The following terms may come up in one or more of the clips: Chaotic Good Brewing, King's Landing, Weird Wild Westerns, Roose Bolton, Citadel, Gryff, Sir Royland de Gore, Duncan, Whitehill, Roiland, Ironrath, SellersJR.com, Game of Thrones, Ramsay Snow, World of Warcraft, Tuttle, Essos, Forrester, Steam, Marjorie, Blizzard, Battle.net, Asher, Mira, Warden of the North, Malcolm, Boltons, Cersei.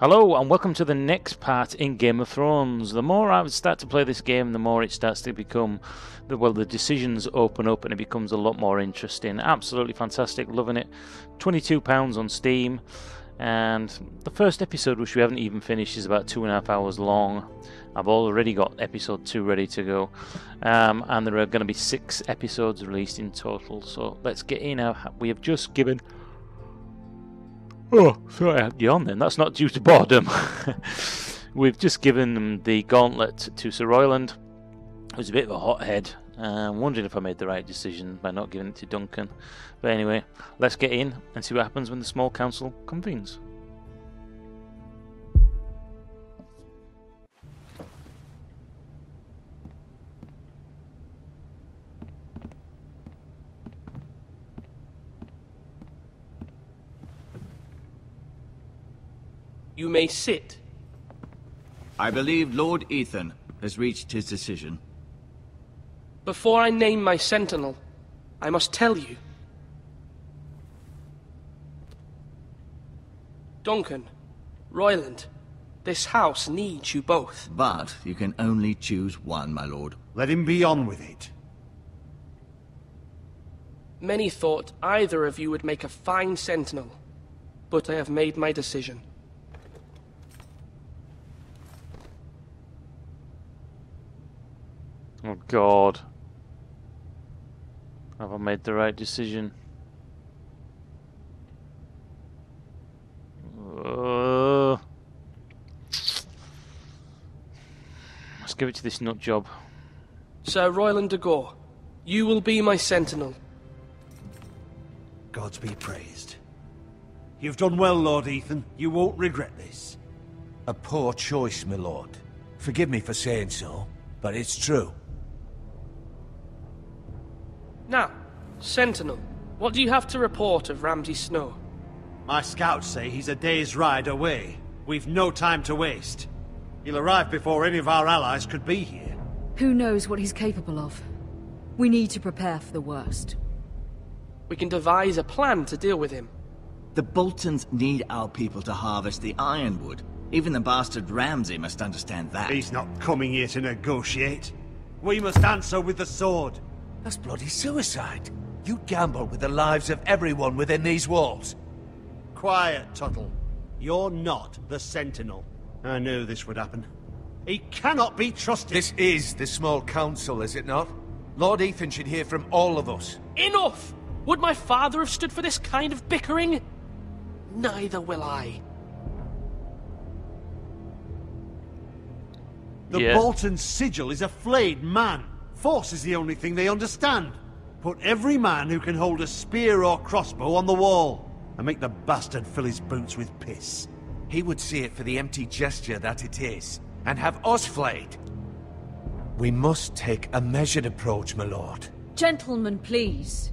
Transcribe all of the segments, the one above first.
Hello and welcome to the next part in Game of Thrones. The more I start to play this game, the more it starts to become, well, the decisions open up and it becomes a lot more interesting. Absolutely fantastic, loving it. £22 on Steam, and the first episode, which we haven't even finished, is about 2.5 hours long. I've already got episode 2 ready to go, and there are going to be 6 episodes released in total. So let's get in. We have just given... Oh, sorry, I had you on then. That's not due to boredom. We've just given them the gauntlet to Sir Royland, who's a bit of a hothead. I'm wondering if I made the right decision by not giving it to Duncan. But anyway, let's get in and see what happens when the small council convenes. You may sit. I believe Lord Ethan has reached his decision. Before I name my sentinel, I must tell you. Duncan, Roiland, this house needs you both. But you can only choose one, my lord. Let him be on with it. Many thought either of you would make a fine sentinel, but I have made my decision. Oh God, have I made the right decision? Let's give it to this nut job. Sir Royland de Gore, you will be my sentinel. Gods be praised. You've done well, Lord Ethan. You won't regret this. A poor choice, my lord. Forgive me for saying so, but it's true. Now, sentinel, what do you have to report of Ramsay Snow? My scouts say he's a day's ride away. We've no time to waste. He'll arrive before any of our allies could be here. Who knows what he's capable of? We need to prepare for the worst. We can devise a plan to deal with him. The Boltons need our people to harvest the ironwood. Even the bastard Ramsay must understand that. He's not coming here to negotiate. We must answer with the sword. That's bloody suicide. You gamble with the lives of everyone within these walls. Quiet, Tuttle. You're not the sentinel. I knew this would happen. He cannot be trusted. This is the small council, is it not? Lord Ethan should hear from all of us. Enough! Would my father have stood for this kind of bickering? Neither will I. The Bolton sigil is a flayed man. Force is the only thing they understand. Put every man who can hold a spear or crossbow on the wall, and make the bastard fill his boots with piss. He would see it for the empty gesture that it is, and have us flayed. We must take a measured approach, my lord. Gentlemen, please.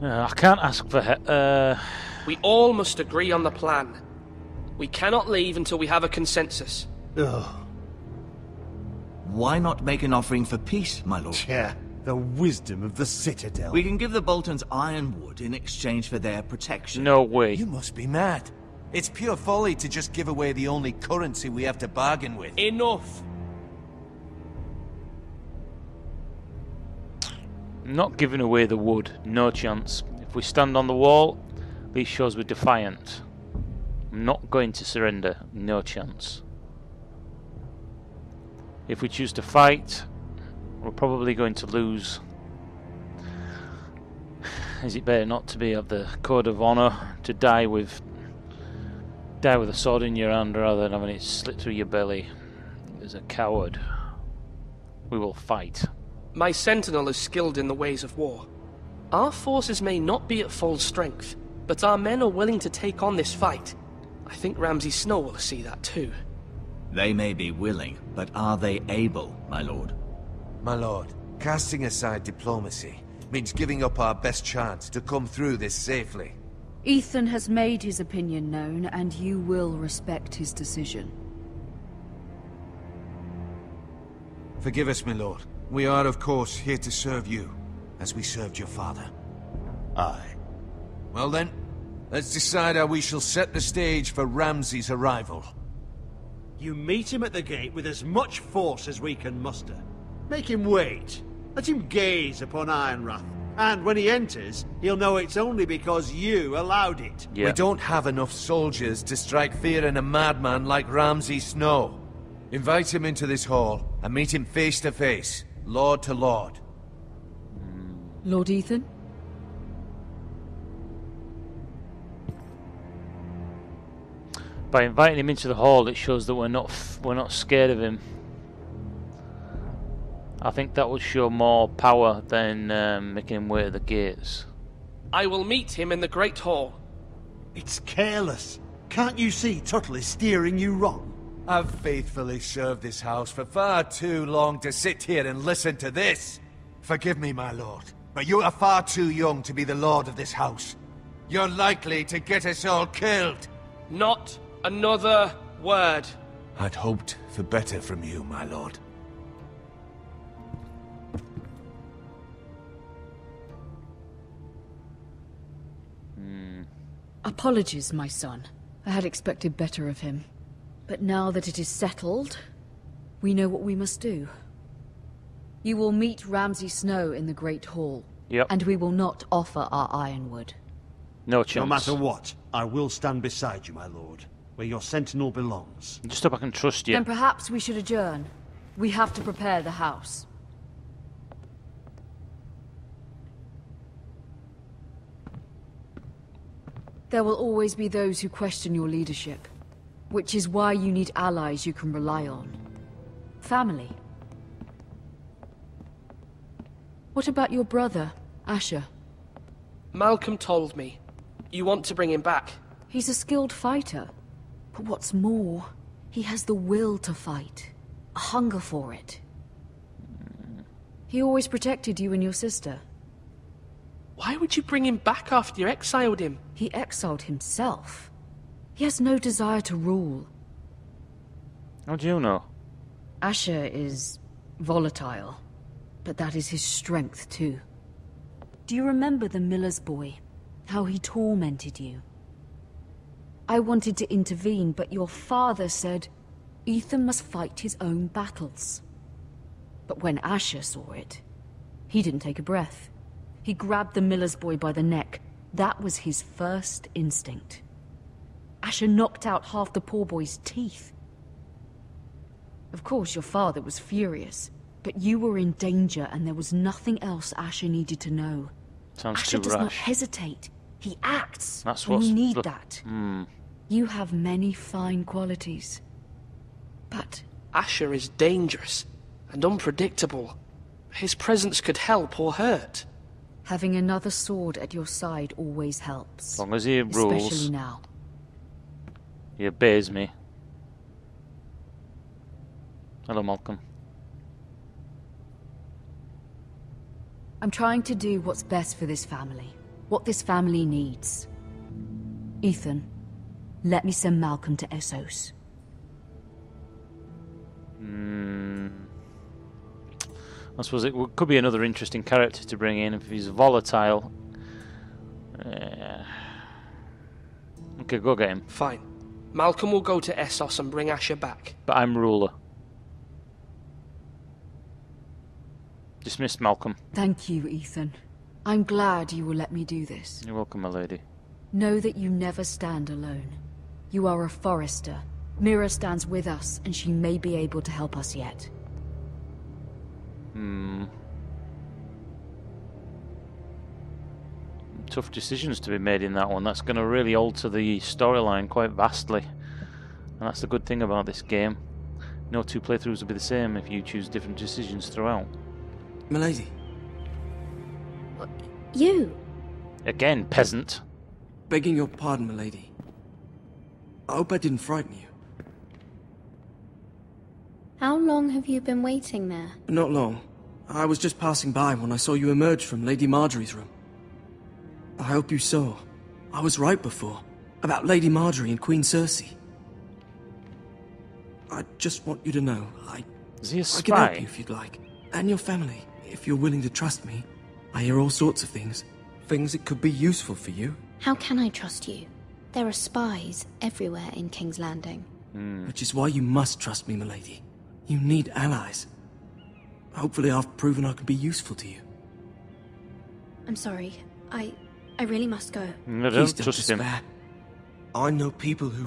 I can't ask for... We all must agree on the plan. We cannot leave until we have a consensus. Ugh. Why not make an offering for peace, my lord? Yeah, the wisdom of the Citadel. We can give the Boltons ironwood in exchange for their protection. No way. You must be mad. It's pure folly to just give away the only currency we have to bargain with. Enough! I'm not giving away the wood. No chance. If we stand on the wall, this shows we're defiant. Not going to surrender, no chance. If we choose to fight, we're probably going to lose. Is it better not to be of the code of honour to die with a sword in your hand rather than having it slit through your belly? As a coward, we will fight. My sentinel is skilled in the ways of war. Our forces may not be at full strength, but our men are willing to take on this fight. I think Ramsay Snow will see that too. They may be willing, but are they able, my lord? My lord, casting aside diplomacy means giving up our best chance to come through this safely. Ethan has made his opinion known, and you will respect his decision. Forgive us, my lord. We are, of course, here to serve you, as we served your father. Aye. Well then, let's decide how we shall set the stage for Ramsay's arrival. You meet him at the gate with as much force as we can muster. Make him wait. Let him gaze upon Ironrath. And when he enters, he'll know it's only because you allowed it. Yeah. We don't have enough soldiers to strike fear in a madman like Ramsay Snow. Invite him into this hall and meet him face to face, lord to lord. Lord Ethan? By inviting him into the hall, it shows that we're not scared of him. I think that would show more power than making him wait at the gates. I will meet him in the Great Hall. It's careless. Can't you see Tuttle is steering you wrong? I've faithfully served this house for far too long to sit here and listen to this. Forgive me, my lord, but you are far too young to be the lord of this house. You're likely to get us all killed. Not another word. I'd hoped for better from you, my lord. Apologies, my son. I had expected better of him. But now that it is settled, we know what we must do. You will meet Ramsay Snow in the Great Hall. Yep. And we will not offer our ironwood. No chance. No matter what, I will stand beside you, my lord, where your sentinel belongs. Just hope I can trust you. Then perhaps we should adjourn. We have to prepare the house. There will always be those who question your leadership, which is why you need allies you can rely on. Family. What about your brother, Asher? Malcolm told me. You want to bring him back. He's a skilled fighter. But what's more, he has the will to fight. A hunger for it. He always protected you and your sister. Why would you bring him back after you exiled him? He exiled himself. He has no desire to rule. How do you know? Asher is volatile, but that is his strength too. Do you remember the miller's boy? How he tormented you? I wanted to intervene, but your father said Ethan must fight his own battles. But when Asher saw it, he didn't take a breath. He grabbed the miller's boy by the neck. That was his first instinct. Asher knocked out half the poor boy's teeth. Of course, your father was furious, but you were in danger and there was nothing else Asher needed to know. Sounds Asher does not hesitate. He acts. That's what we need. That. You have many fine qualities. But Asher is dangerous and unpredictable. His presence could help or hurt. Having another sword at your side always helps. As long as he rules. Especially now. He obeys me. Hello, Malcolm. I'm trying to do what's best for this family. What this family needs. Ethan, let me send Malcolm to Essos. I suppose it could be another interesting character to bring in if he's volatile. Okay, go get him. Fine. Malcolm will go to Essos and bring Asher back. But I'm ruler. Dismissed, Malcolm. Thank you, Ethan. I'm glad you will let me do this. You're welcome, my lady. Know that you never stand alone. You are a Forrester. Mira stands with us, and she may be able to help us yet. Tough decisions to be made in that one. That's going to really alter the storyline quite vastly. And that's the good thing about this game. No two playthroughs will be the same if you choose different decisions throughout. Milady. You? Again, peasant. Begging your pardon, milady. I hope I didn't frighten you. How long have you been waiting there? Not long. I was just passing by when I saw you emerge from Lady Marjorie's room. I hope you saw. I was right before, about Lady Marjorie and Queen Cersei. I just want you to know, Is he a spy? I can help you if you'd like. And your family, if you're willing to trust me. I hear all sorts of things. things that could be useful for you. How can I trust you? There are spies everywhere in King's Landing. Which is why you must trust me, milady. You need allies. Hopefully I've proven I can be useful to you. I'm sorry. I really must go. No, don't trust him. I know people who...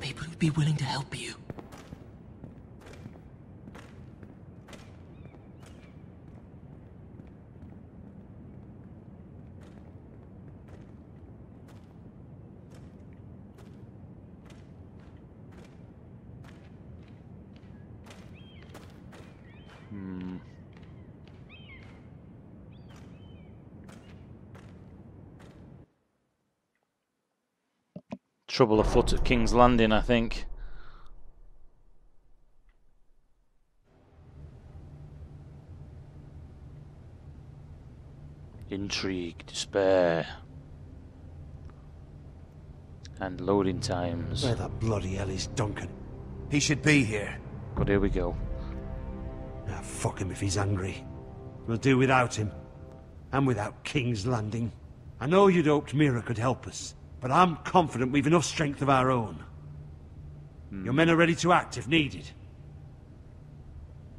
people who'd be willing to help you. Trouble afoot at King's Landing, I think. Intrigue, despair, and loading times. Where the bloody hell is Duncan? He should be here. God, here we go. Ah, fuck him if he's angry. We'll do without him, and without King's Landing. I know you'd hoped Mira could help us. But I'm confident we've enough strength of our own. Your men are ready to act if needed.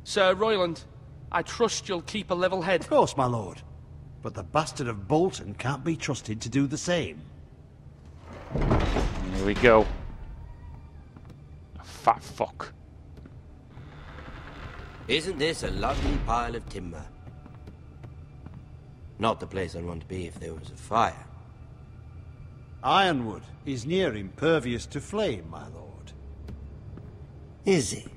Sir Royland, I trust you'll keep a level head. Of course, my lord. But the bastard of Bolton can't be trusted to do the same. Here we go. A fat fuck. Isn't this a lovely pile of timber? Not the place I'd want to be if there was a fire. Ironwood is near impervious to flame, my lord. Is it?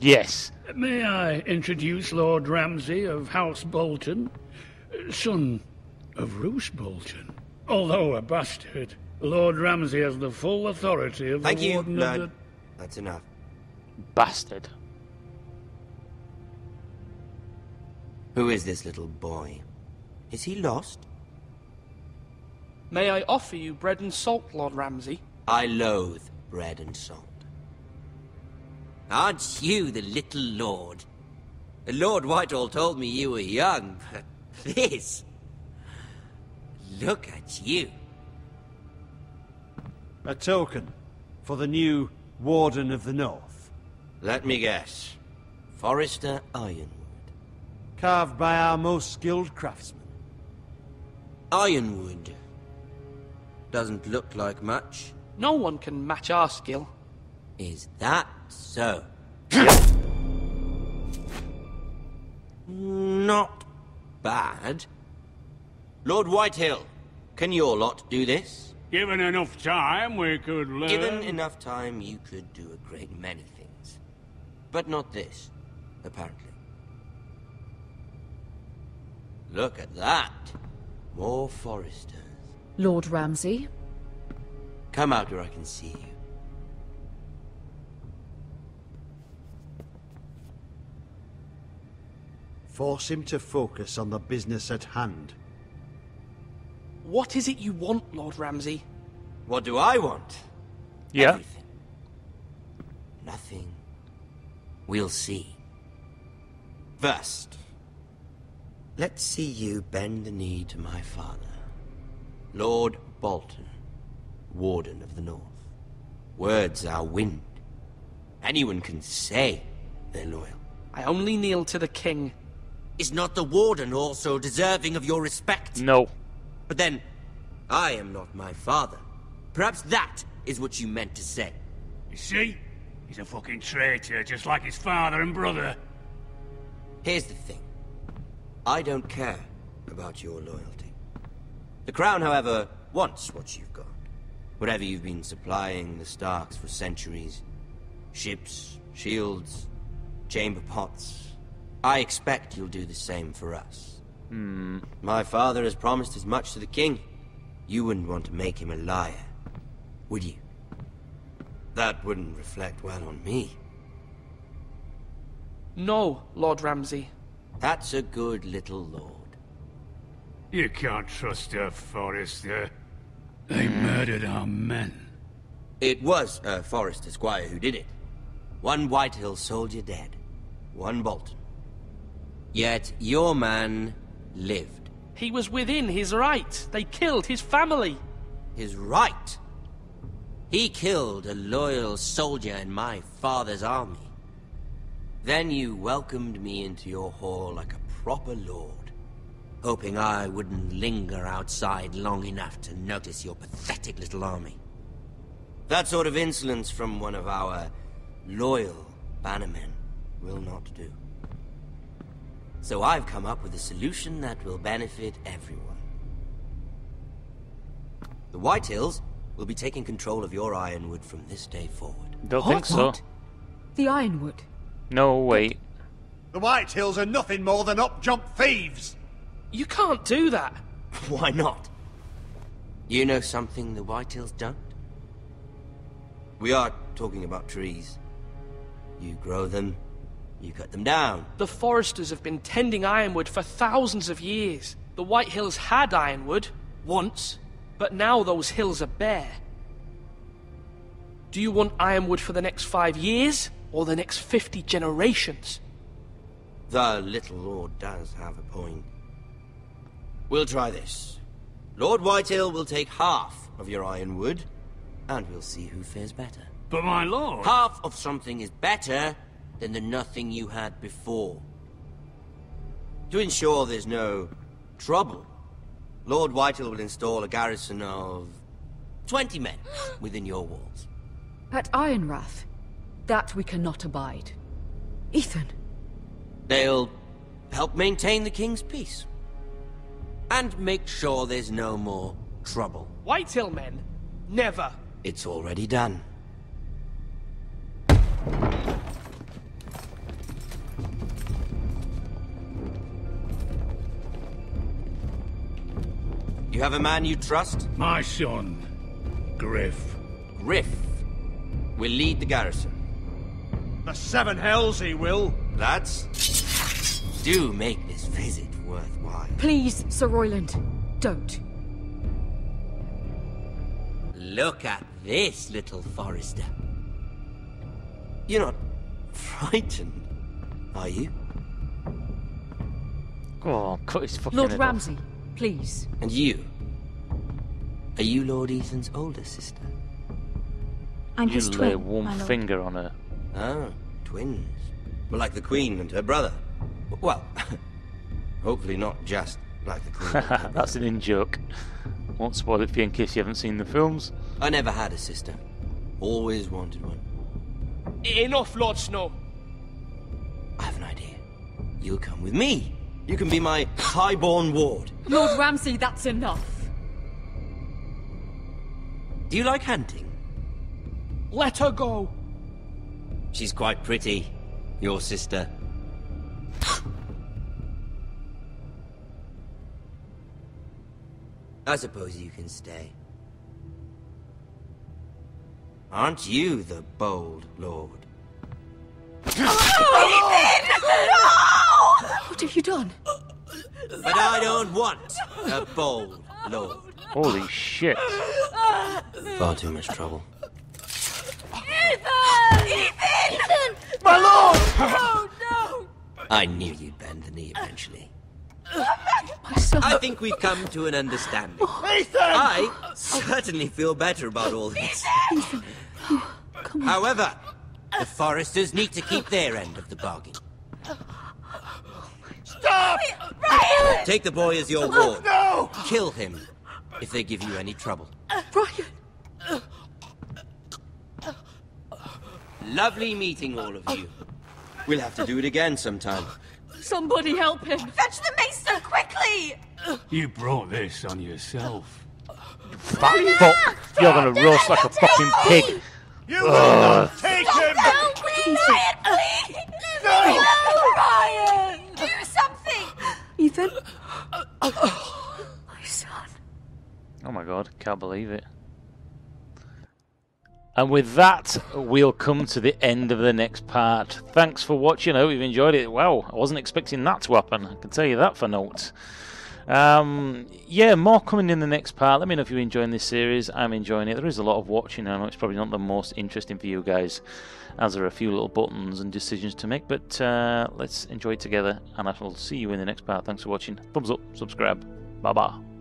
Yes. May I introduce Lord Ramsay of House Bolton, son of Roose Bolton. Although a bastard, Lord Ramsay has the full authority of the Warden of the... That's enough. Bastard. Who is this little boy? Is he lost? May I offer you bread and salt, Lord Ramsay? I loathe bread and salt. Aren't you the little lord? Lord Whitehall told me you were young, but this... look at you. A token for the new Warden of the North. Let me guess. Forrester Ironwood. Carved by our most skilled craftsman. Ironwood. Doesn't look like much. No one can match our skill. Is that so? Not bad. Lord Whitehill, can your lot do this? Given enough time, we could learn... Given enough time, you could do a great many things. But not this, apparently. Look at that. More Forrester. Lord Ramsay. Come out where I can see you. Force him to focus on the business at hand. What is it you want, Lord Ramsay? What do I want? Yeah. Everything. Nothing. We'll see. First, let's see you bend the knee to my father. Lord Bolton, Warden of the North. Words are wind. Anyone can say they're loyal. I only kneel to the king. Is not the warden also deserving of your respect? No. But then, I am not my father. Perhaps that is what you meant to say. You see? He's a fucking traitor, just like his father and brother. Here's the thing. I don't care about your loyalty. The Crown, however, wants what you've got. Whatever you've been supplying the Starks for centuries. Ships, shields, chamber pots. I expect you'll do the same for us. My father has promised as much to the king. You wouldn't want to make him a liar, would you? That wouldn't reflect well on me. No, Lord Ramsay. That's a good little lord. You can't trust her, Forrester. They murdered our men. It was a Forrester Squire who did it. One Whitehill soldier dead. One Bolton. Yet your man lived. He was within his right. They killed his family. His right? He killed a loyal soldier in my father's army. Then you welcomed me into your hall like a proper lord, hoping I wouldn't linger outside long enough to notice your pathetic little army. That sort of insolence from one of our loyal bannermen will not do. So I've come up with a solution that will benefit everyone. The Whitehills will be taking control of your Ironwood from this day forward. Don't think so. The Ironwood? No, wait. The Whitehills are nothing more than up-jump thieves! You can't do that! Why not? You know something the Whitehills don't? We are talking about trees. You grow them, you cut them down. The Foresters have been tending Ironwood for thousands of years. The Whitehills had Ironwood, once, but now those hills are bare. Do you want Ironwood for the next 5 years? Or the next 50 generations. The little lord does have a point. We'll try this. Lord Whitehill will take half of your Ironwood, and we'll see who fares better. But my lord... Half of something is better than the nothing you had before. To ensure there's no trouble, Lord Whitehill will install a garrison of 20 men within your walls. At Ironrath? That we cannot abide. Ethan. They'll help maintain the king's peace. And make sure there's no more trouble. Whitehill men? Never. It's already done. You have a man you trust? My son, Gryff. Gryff will lead the garrison. The seven hells he will. Lads, do make this visit worthwhile. Please, Sir Royland, don't. Look at this, little Forester. You're not frightened, are you? Oh, cut his fucking Lord Ramsay, please. And you? Are you Lord Ethan's older sister? I'm his twin. You lay one finger on her. Oh, twins. Well, like the Queen and her brother. Well, hopefully not just like the Queen. That's an in-joke. Won't spoil it for you in case you haven't seen the films. I never had a sister. Always wanted one. Enough, Lord Snow. I have an idea. You'll come with me. You can be my highborn ward. Lord Ramsay, that's enough. Do you like hunting? Let her go. She's quite pretty, your sister. I suppose you can stay. Aren't you the bold lord? Oh, Ethan! No! What have you done? But I don't want a bold lord. Holy shit. Far too much trouble. Ethan! Ethan! Ethan! My lord! Oh, no! I knew you'd bend the knee eventually. My son. I think we've come to an understanding. Ethan! I certainly feel better about all this. Ethan! Oh, come on. However, the Foresters need to keep their end of the bargain. Stop! Ryan! Take the boy as your ward. No! Kill him if they give you any trouble. Ryan! Lovely meeting all of you. We'll have to do it again sometime. Somebody help him. Fetch the maester, quickly! You brought this on yourself. Fuck. You're gonna roast like a fucking pig. You will take him! Help me! Ryan, please! No! Ryan! Do something! Ethan? My son. Oh my god, can't believe it. And with that, we'll come to the end of the next part. Thanks for watching. I hope you've enjoyed it. Wow, I wasn't expecting that to happen. I can tell you that for naught. Yeah, more coming in the next part. Let me know if you're enjoying this series. I'm enjoying it. There is a lot of watching. I know it's probably not the most interesting for you guys, as there are a few little buttons and decisions to make, but let's enjoy it together, and I will see you in the next part. Thanks for watching. Thumbs up, subscribe, bye bye.